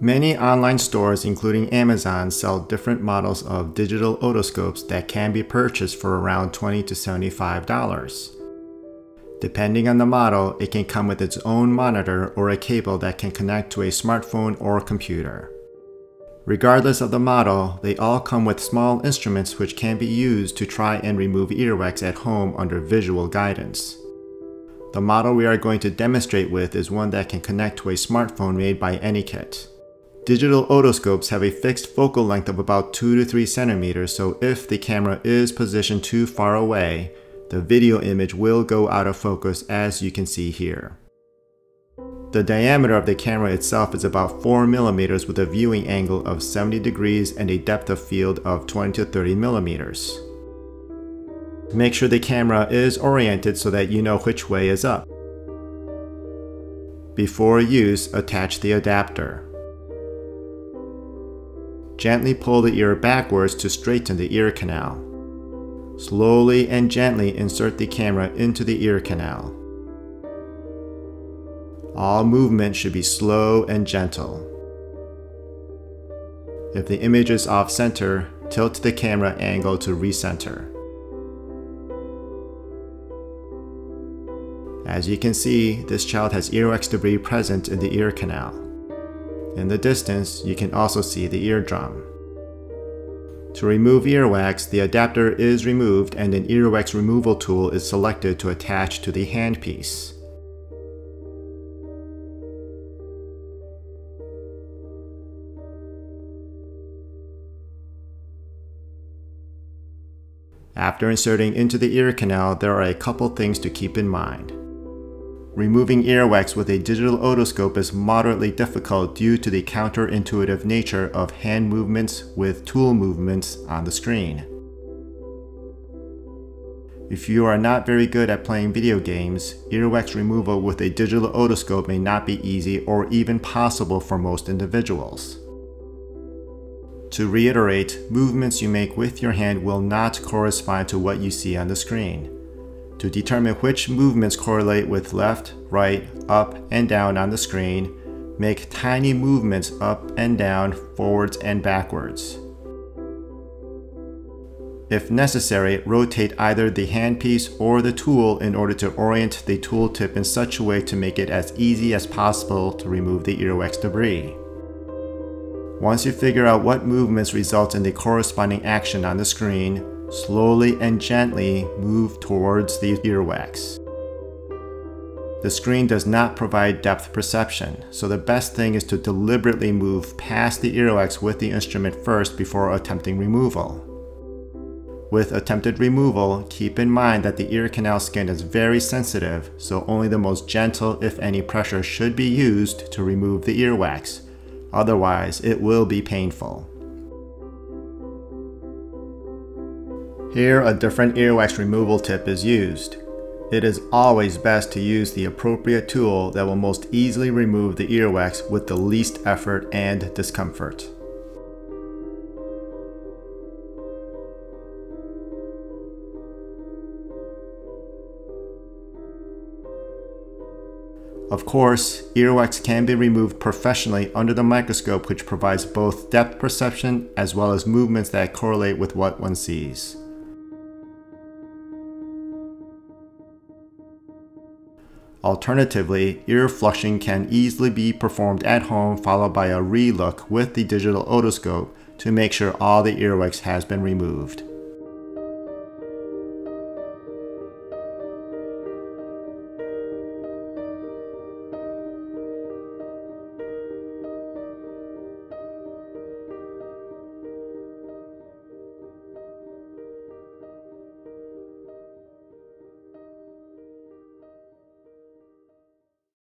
Many online stores, including Amazon, sell different models of digital otoscopes that can be purchased for around $20 to $75. Depending on the model, it can come with its own monitor or a cable that can connect to a smartphone or computer. Regardless of the model, they all come with small instruments which can be used to try and remove earwax at home under visual guidance. The model we are going to demonstrate with is one that can connect to a smartphone made by AnyKit. Digital otoscopes have a fixed focal length of about 2 to 3 centimeters, so if the camera is positioned too far away, the video image will go out of focus, as you can see here. The diameter of the camera itself is about 4 millimeters with a viewing angle of 70 degrees and a depth of field of 20 to 30 millimeters. Make sure the camera is oriented so that you know which way is up. Before use, attach the adapter. Gently pull the ear backwards to straighten the ear canal. Slowly and gently insert the camera into the ear canal. All movement should be slow and gentle. If the image is off-center, tilt the camera angle to recenter. As you can see, this child has earwax debris present in the ear canal. In the distance, you can also see the eardrum. To remove earwax, the adapter is removed and an earwax removal tool is selected to attach to the handpiece. After inserting into the ear canal, there are a couple things to keep in mind. Removing earwax with a digital otoscope is moderately difficult due to the counterintuitive nature of hand movements with tool movements on the screen. If you are not very good at playing video games, earwax removal with a digital otoscope may not be easy or even possible for most individuals. To reiterate, movements you make with your hand will not correspond to what you see on the screen. To determine which movements correlate with left, right, up, and down on the screen, make tiny movements up and down, forwards and backwards. If necessary, rotate either the handpiece or the tool in order to orient the tool tip in such a way to make it as easy as possible to remove the earwax debris. Once you figure out what movements result in the corresponding action on the screen, slowly and gently move towards the earwax. The screen does not provide depth perception, so the best thing is to deliberately move past the earwax with the instrument first before attempting removal. With attempted removal, keep in mind that the ear canal skin is very sensitive, so only the most gentle, if any, pressure should be used to remove the earwax. Otherwise, it will be painful. Here, a different earwax removal tip is used. It is always best to use the appropriate tool that will most easily remove the earwax with the least effort and discomfort. Of course, earwax can be removed professionally under the microscope, which provides both depth perception as well as movements that correlate with what one sees. Alternatively, ear flushing can easily be performed at home, followed by a relook with the digital otoscope to make sure all the earwax has been removed.